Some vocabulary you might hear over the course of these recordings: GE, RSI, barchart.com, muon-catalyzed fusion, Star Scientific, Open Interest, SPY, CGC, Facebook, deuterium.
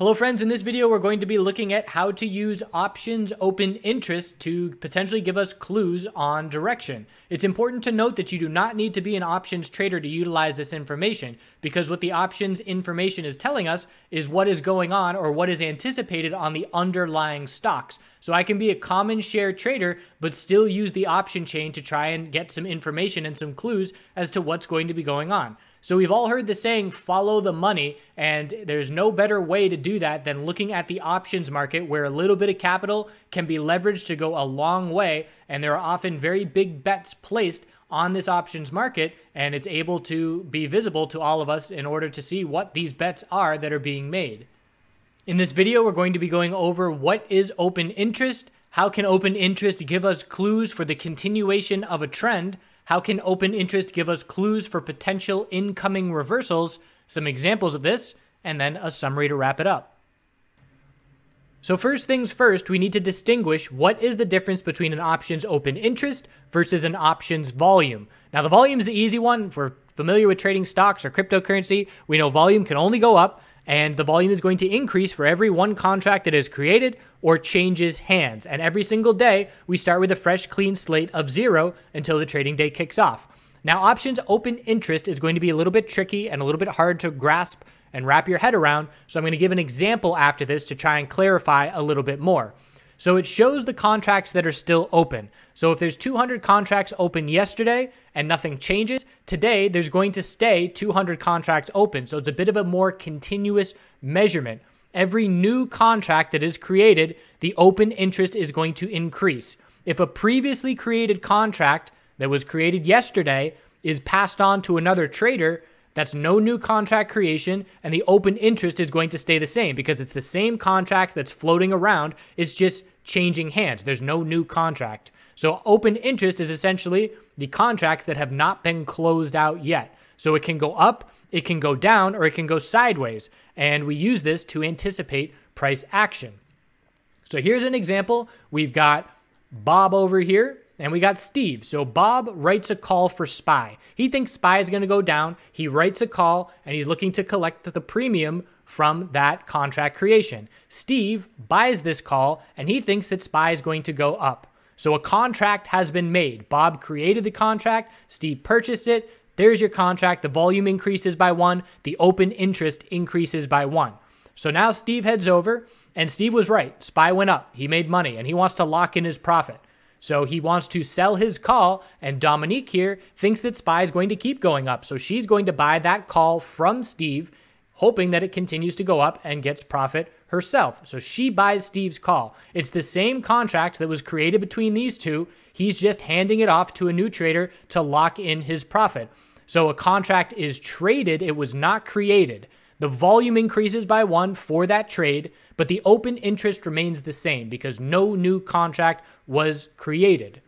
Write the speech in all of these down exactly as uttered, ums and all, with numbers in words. Hello friends, in this video we're going to be looking at how to use options open interest to potentially give us clues on direction. It's important to note that you do not need to be an options trader to utilize this information, because what the options information is telling us is what is going on or what is anticipated on the underlying stocks. So I can be a common share trader, but still use the option chain to try and get some information and some clues as to what's going to be going on. So we've all heard the saying, follow the money, and there's no better way to do that than looking at the options market, where a little bit of capital can be leveraged to go a long way, and there are often very big bets placed on this options market, and it's able to be visible to all of us in order to see what these bets are that are being made. In this video, we're going to be going over what is open interest, how can open interest give us clues for the continuation of a trend, how can open interest give us clues for potential incoming reversals, some examples of this, and then a summary to wrap it up. So first things first, we need to distinguish what is the difference between an options open interest versus an options volume. Now the volume is the easy one. If we're familiar with trading stocks or cryptocurrency, we know volume can only go up, and the volume is going to increase for every one contract that is created or changes hands. And every single day, we start with a fresh, clean slate of zero until the trading day kicks off. Now, options open interest is going to be a little bit tricky and a little bit hard to grasp and wrap your head around. So I'm going to give an example after this to try and clarify a little bit more. So it shows the contracts that are still open. So if there's two hundred contracts open yesterday and nothing changes, today there's going to stay two hundred contracts open. So it's a bit of a more continuous measurement. Every new contract that is created, the open interest is going to increase. If a previously created contract that was created yesterday is passed on to another trader, that's no new contract creation, and the open interest is going to stay the same because it's the same contract that's floating around. It's just changing hands. There's no new contract. So open interest is essentially the contracts that have not been closed out yet. So it can go up, it can go down, or it can go sideways. And we use this to anticipate price action. So here's an example. We've got Bob over here, and we got Steve. So Bob writes a call for S P Y. He thinks S P Y is going to go down. He writes a call, and he's looking to collect the premium from that contract creation. Steve buys this call, and he thinks that S P Y is going to go up. So a contract has been made. Bob created the contract. Steve purchased it. There's your contract. The volume increases by one. The open interest increases by one. So now Steve heads over, and Steve was right. S P Y went up. He made money, and he wants to lock in his profit. So he wants to sell his call, and Dominique here thinks that S P Y is going to keep going up. So she's going to buy that call from Steve, hoping that it continues to go up and gets profit herself. So she buys Steve's call. It's the same contract that was created between these two. He's just handing it off to a new trader to lock in his profit. So a contract is traded. It was not created. The volume increases by one for that trade, but the open interest remains the same because no new contract was created.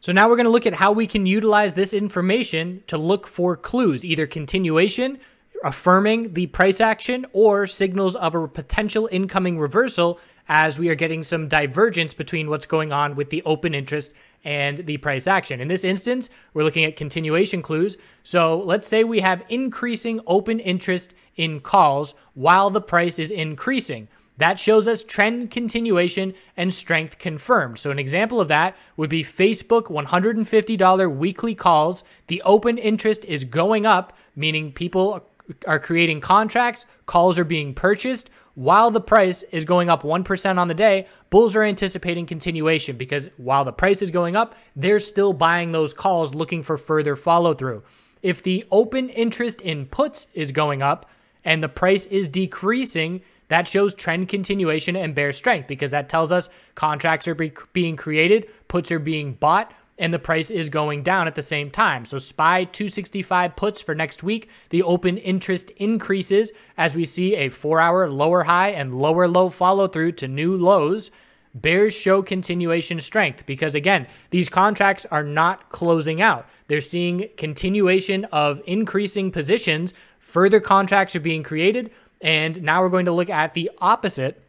So now we're going to look at how we can utilize this information to look for clues, either continuation, affirming the price action, or signals of a potential incoming reversal, as we are getting some divergence between what's going on with the open interest and the price action. In this instance, we're looking at continuation clues. So let's say we have increasing open interest in calls while the price is increasing. That shows us trend continuation and strength confirmed. So an example of that would be Facebook one hundred fifty dollar weekly calls. The open interest is going up, meaning people are creating contracts, calls are being purchased. While the price is going up one percent on the day, bulls are anticipating continuation because while the price is going up, they're still buying those calls looking for further follow through. If the open interest in puts is going up and the price is decreasing, that shows trend continuation and bear strength because that tells us contracts are be being created, puts are being bought, and the price is going down at the same time. So S P Y two sixty-five puts for next week, the open interest increases as we see a four-hour lower high and lower low follow-through to new lows. Bears show continuation strength because, again, these contracts are not closing out. They're seeing continuation of increasing positions. Further contracts are being created. And now we're going to look at the opposite,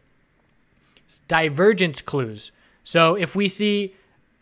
divergence clues. So if we see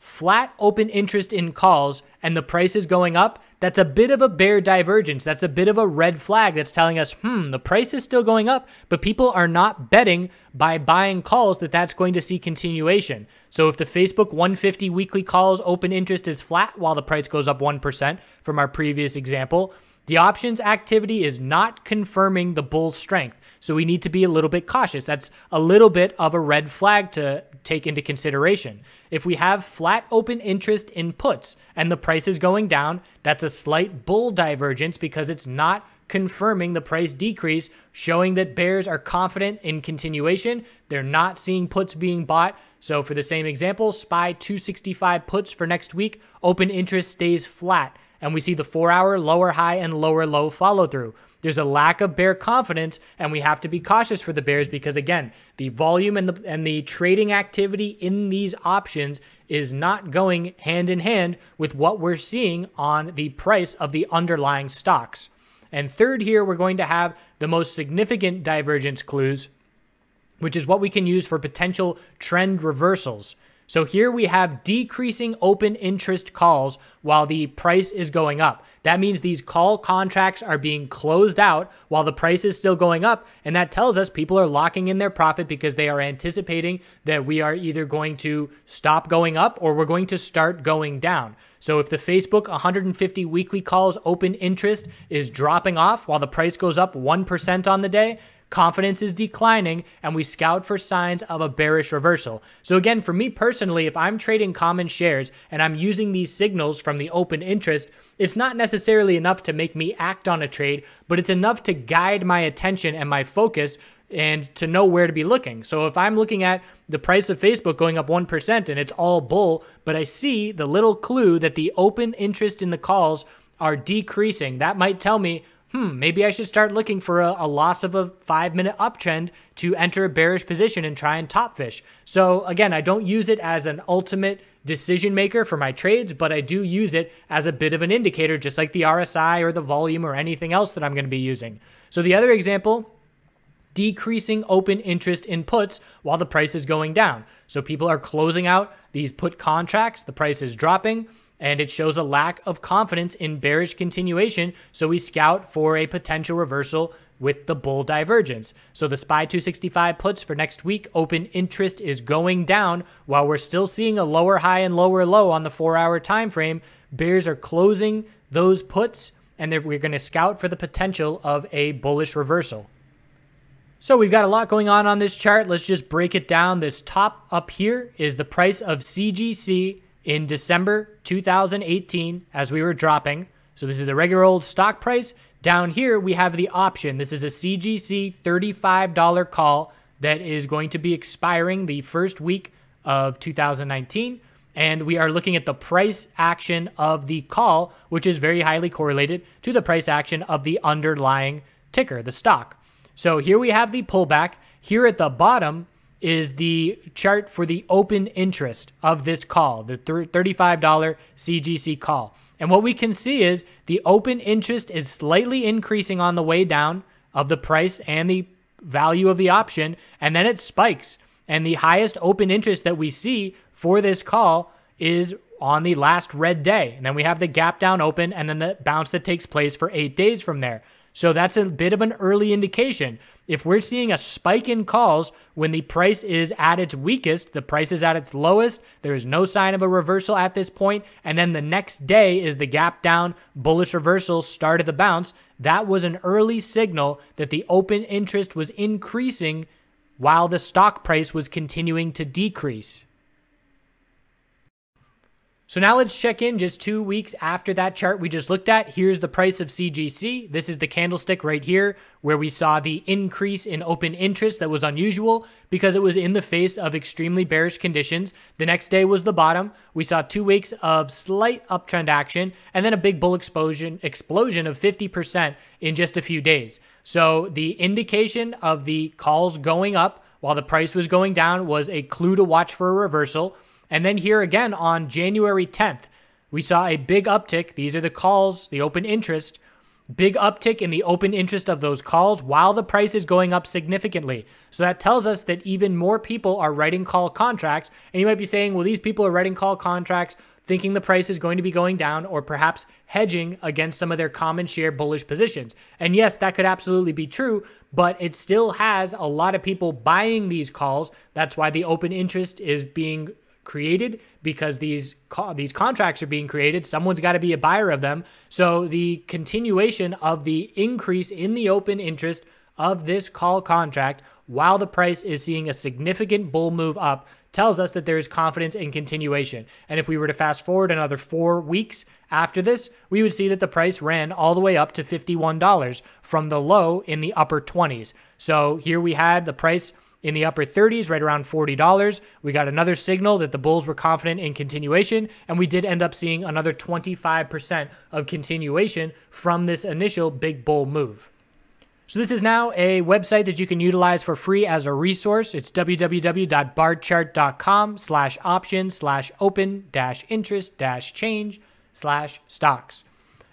flat open interest in calls and the price is going up, that's a bit of a bear divergence. That's a bit of a red flag that's telling us, hmm, the price is still going up, but people are not betting by buying calls that that's going to see continuation. So if the Facebook one fifty weekly calls open interest is flat while the price goes up one percent from our previous example, the options activity is not confirming the bull's strength. So we need to be a little bit cautious. That's a little bit of a red flag to take into consideration. If we have flat open interest in puts and the price is going down, that's a slight bull divergence because it's not confirming the price decrease, showing that bears are confident in continuation. They're not seeing puts being bought. So for the same example, S P Y two sixty-five puts for next week, open interest stays flat. And we see the four-hour lower high and lower low follow-through. There's a lack of bear confidence, and we have to be cautious for the bears because, again, the volume and the, and the trading activity in these options is not going hand in hand with what we're seeing on the price of the underlying stocks. And third here, we're going to have the most significant divergence clues, which is what we can use for potential trend reversals. So here we have decreasing open interest calls while the price is going up. That means these call contracts are being closed out while the price is still going up, and that tells us people are locking in their profit because they are anticipating that we are either going to stop going up or we're going to start going down. So if the Facebook one fifty weekly calls open interest is dropping off while the price goes up one percent on the day, confidence is declining, and we scout for signs of a bearish reversal. So again, for me personally, if I'm trading common shares and I'm using these signals from the open interest, it's not necessarily enough to make me act on a trade, but it's enough to guide my attention and my focus and to know where to be looking. So if I'm looking at the price of Facebook going up one percent and it's all bull, but I see the little clue that the open interest in the calls are decreasing, that might tell me, Hmm, maybe I should start looking for a, a loss of a five-minute uptrend to enter a bearish position and try and top fish. So again, I don't use it as an ultimate decision maker for my trades, but I do use it as a bit of an indicator, just like the R S I or the volume or anything else that I'm going to be using. So the other example, decreasing open interest in puts while the price is going down. So people are closing out these put contracts, the price is dropping, and it shows a lack of confidence in bearish continuation, so we scout for a potential reversal with the bull divergence. So the S P Y two sixty-five puts for next week, open interest is going down while we're still seeing a lower high and lower low on the four-hour time frame. Bears are closing those puts, and we're going to scout for the potential of a bullish reversal. So we've got a lot going on on this chart. Let's just break it down. This top up here is the price of C G C in December two thousand eighteen, as we were dropping. So this is the regular old stock price. Down here, we have the option. This is a C G C thirty-five dollar call that is going to be expiring the first week of two thousand nineteen. And we are looking at the price action of the call, which is very highly correlated to the price action of the underlying ticker, the stock. So here we have the pullback. Here at the bottom is the chart for the open interest of this call, the thirty-five dollar C G C call. And what we can see is the open interest is slightly increasing on the way down of the price and the value of the option, and then it spikes. And the highest open interest that we see for this call is on the last red day. And then we have the gap down open and then the bounce that takes place for eight days from there. So that's a bit of an early indication. If we're seeing a spike in calls when the price is at its weakest, the price is at its lowest, there is no sign of a reversal at this point, and then the next day is the gap down, bullish reversal, start of the bounce, that was an early signal that the open interest was increasing while the stock price was continuing to decrease. So now let's check in just two weeks after that chart we just looked at. Here's the price of C G C. This is the candlestick right here where we saw the increase in open interest that was unusual because it was in the face of extremely bearish conditions. The next day was the bottom. We saw two weeks of slight uptrend action and then a big bull explosion, explosion of fifty percent in just a few days. So the indication of the calls going up while the price was going down was a clue to watch for a reversal. And then here again on January tenth, we saw a big uptick. These are the calls, the open interest, Big uptick in the open interest of those calls while the price is going up significantly. So that tells us that even more people are writing call contracts. And you might be saying, well, these people are writing call contracts thinking the price is going to be going down, or perhaps hedging against some of their common share bullish positions. And yes, that could absolutely be true, but it still has a lot of people buying these calls. That's why the open interest is being created, because these these contracts are being created. Someone's got to be a buyer of them. So the continuation of the increase in the open interest of this call contract while the price is seeing a significant bull move up tells us that there is confidence in continuation. And if we were to fast forward another four weeks after this, we would see that the price ran all the way up to fifty-one dollars from the low in the upper twenties. So here we had the price in the upper thirties, right around forty dollars. We got another signal that the bulls were confident in continuation, and we did end up seeing another twenty-five percent of continuation from this initial big bull move. So this is now a website that you can utilize for free as a resource. It's www.barchart.com slash option slash open dash interest dash change slash stocks.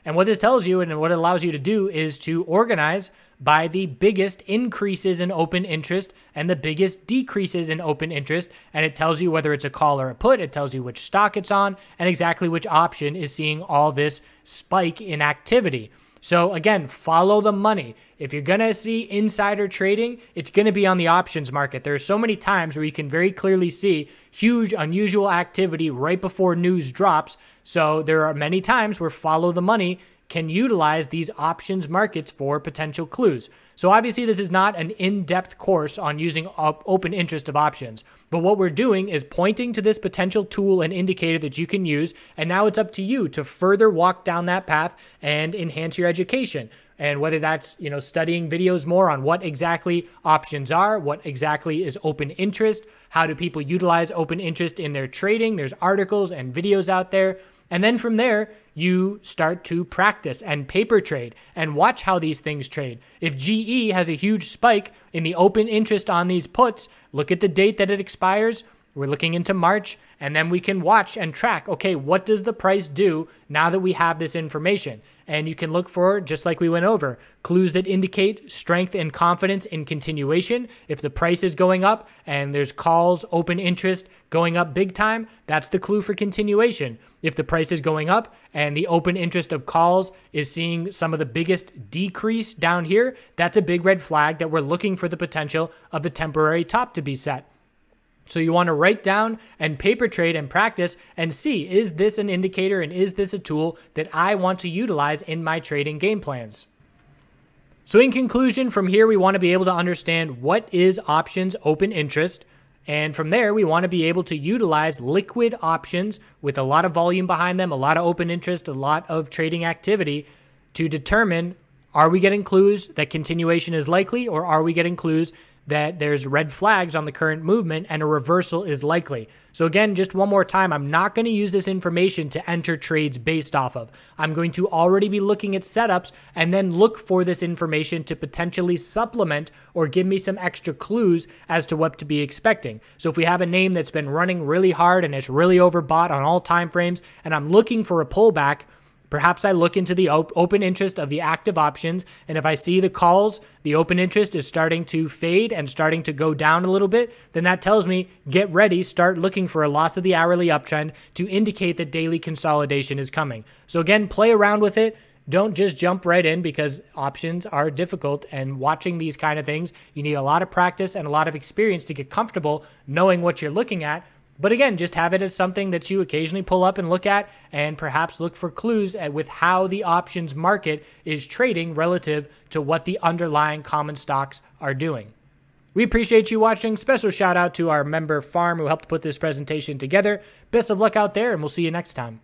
And what this tells you and what it allows you to do is to organize by the biggest increases in open interest and the biggest decreases in open interest. And it tells you whether it's a call or a put. It tells you which stock it's on and exactly which option is seeing all this spike in activity. So again, follow the money. If you're going to see insider trading, it's going to be on the options market. There are so many times where you can very clearly see huge, unusual activity right before news drops. So there are many times where follow the money can utilize these options markets for potential clues. So obviously this is not an in-depth course on using op- open interest of options, but what we're doing is pointing to this potential tool and indicator that you can use, and now it's up to you to further walk down that path and enhance your education. And whether that's, you know, studying videos more on what exactly options are, what exactly is open interest, how do people utilize open interest in their trading? There's articles and videos out there. And then from there, you start to practice and paper trade and watch how these things trade. If G E has a huge spike in the open interest on these puts, look at the date that it expires. We're looking into March, and then we can watch and track, okay, what does the price do now that we have this information? And you can look for, just like we went over, clues that indicate strength and confidence in continuation. If the price is going up and there's calls, open interest going up big time, that's the clue for continuation. If the price is going up and the open interest of calls is seeing some of the biggest decrease down here, that's a big red flag that we're looking for the potential of a temporary top to be set. So you want to write down and paper trade and practice and see, is this an indicator and is this a tool that I want to utilize in my trading game plans? So in conclusion, from here, we want to be able to understand what is options open interest. And from there, we want to be able to utilize liquid options with a lot of volume behind them, a lot of open interest, a lot of trading activity to determine, are we getting clues that continuation is likely, or are we getting clues that there's red flags on the current movement and a reversal is likely. So again, just one more time, I'm not going to use this information to enter trades based off of. I'm going to already be looking at setups and then look for this information to potentially supplement or give me some extra clues as to what to be expecting. So if we have a name that's been running really hard and it's really overbought on all time frames, and I'm looking for a pullback, perhaps I look into the op open interest of the active options, and if I see the calls, the open interest is starting to fade and starting to go down a little bit, then that tells me, get ready, start looking for a loss of the hourly uptrend to indicate that daily consolidation is coming. So again, play around with it. Don't just jump right in, because options are difficult, and watching these kind of things, you need a lot of practice and a lot of experience to get comfortable knowing what you're looking at. But again, just have it as something that you occasionally pull up and look at, and perhaps look for clues at with how the options market is trading relative to what the underlying common stocks are doing. We appreciate you watching. Special shout out to our member Farm, who helped put this presentation together. Best of luck out there, and we'll see you next time.